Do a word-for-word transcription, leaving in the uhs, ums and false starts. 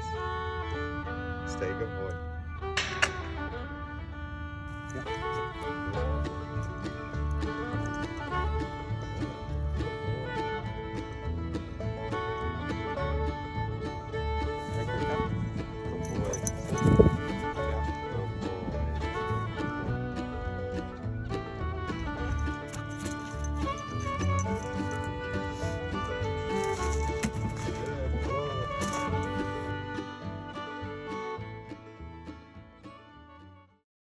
face. Stay a good boy. Yeah.